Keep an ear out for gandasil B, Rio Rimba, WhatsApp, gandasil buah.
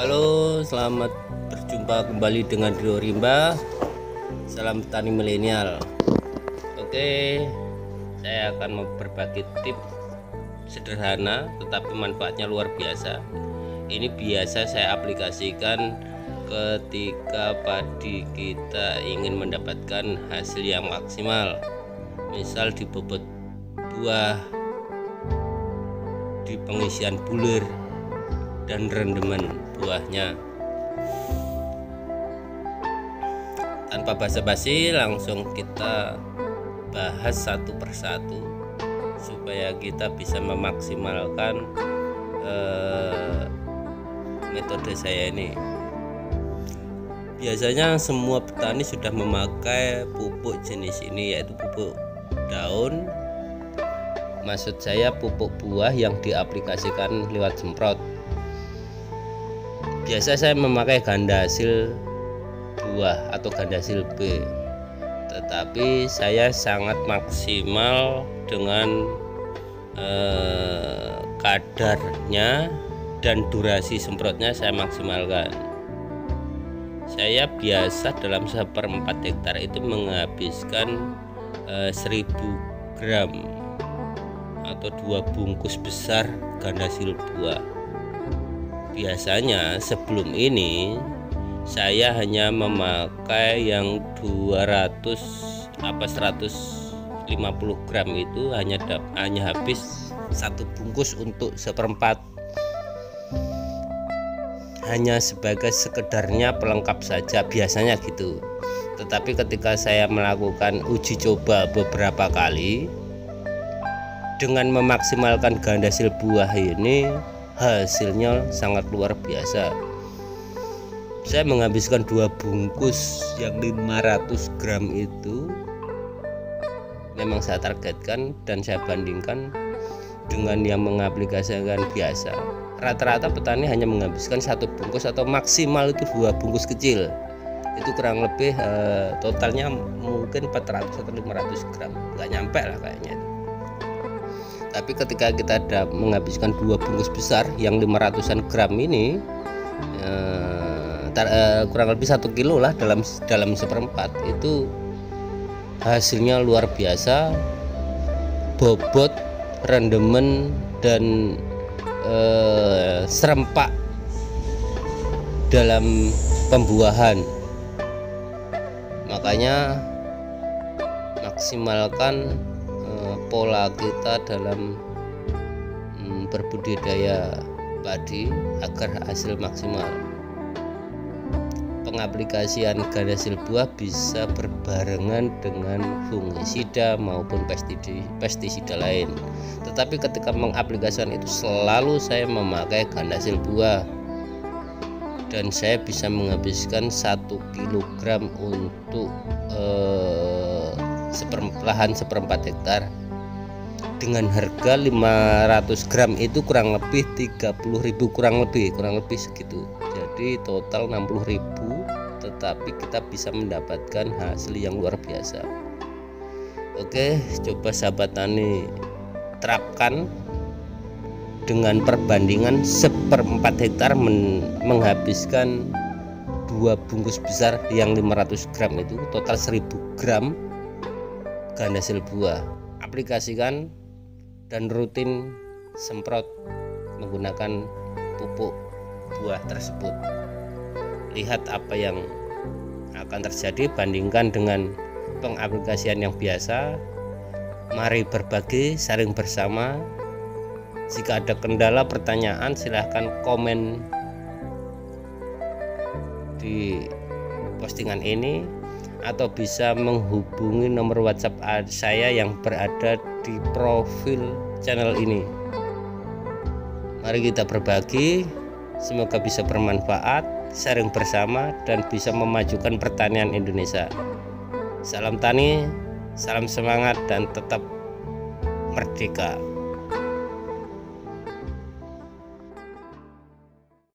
Halo, selamat berjumpa kembali dengan Rio Rimba. Salam petani milenial. Oke, saya akan berbagi tips sederhana tetapi manfaatnya luar biasa. Ini biasa saya aplikasikan ketika padi kita ingin mendapatkan hasil yang maksimal. Misal di bobot buah, di pengisian bulir dan rendemen buahnya. Tanpa basa-basi, langsung kita bahas satu persatu supaya kita bisa memaksimalkan metode saya ini. Biasanya semua petani sudah memakai pupuk jenis ini, yaitu pupuk daun. Maksud saya pupuk buah yang diaplikasikan lewat semprot. Biasa saya memakai gandasil buah atau gandasil B, tetapi saya sangat maksimal dengan kadarnya dan durasi semprotnya saya maksimalkan. Saya biasa dalam 1/4 hektar itu menghabiskan 1000 gram atau 2 bungkus besar gandasil buah. Biasanya sebelum ini saya hanya memakai yang 150 gram itu hanya habis 1 bungkus untuk 1/4, hanya sebagai sekedarnya pelengkap saja, biasanya gitu. Tetapi ketika saya melakukan uji coba beberapa kali dengan memaksimalkan gandasil buah ini, hasilnya sangat luar biasa. Saya menghabiskan 2 bungkus yang 500 gram itu memang saya targetkan, dan saya bandingkan dengan yang mengaplikasikan biasa. Rata-rata petani hanya menghabiskan 1 bungkus atau maksimal itu 2 bungkus kecil. Itu kurang lebih totalnya mungkin 400 atau 500 gram, nggak nyampe lah kayaknya. Tapi ketika kita menghabiskan 2 bungkus besar yang 500-an gram ini, kurang lebih 1 kilo lah dalam 1/4, itu hasilnya luar biasa. Bobot, rendemen, dan serempak dalam pembuahan. Makanya maksimalkan pola kita dalam berbudidaya padi agar hasil maksimal. Pengaplikasian gandasil buah bisa berbarengan dengan fungisida maupun pestisida lain. Tetapi ketika mengaplikasikan itu selalu saya memakai gandasil buah, dan saya bisa menghabiskan 1 kg untuk lahan 1/4 hektar. Dengan harga 500 gram itu kurang lebih 30.000, kurang lebih segitu. Jadi total 60.000, tetapi kita bisa mendapatkan hasil yang luar biasa. Oke, coba sahabat tani terapkan dengan perbandingan 1/4 hektar menghabiskan 2 bungkus besar yang 500 gram itu total 1000 gram gandasil buah. Aplikasikan dan rutin semprot menggunakan pupuk buah tersebut. Lihat apa yang akan terjadi, bandingkan dengan pengaplikasian yang biasa. Mari berbagi, saling bersama. Jika ada kendala, pertanyaan, silahkan komen di postingan ini, atau bisa menghubungi nomor WhatsApp saya yang berada di profil channel ini. Mari kita berbagi, semoga bisa bermanfaat, sharing bersama, dan bisa memajukan pertanian Indonesia. Salam tani, salam semangat, dan tetap merdeka.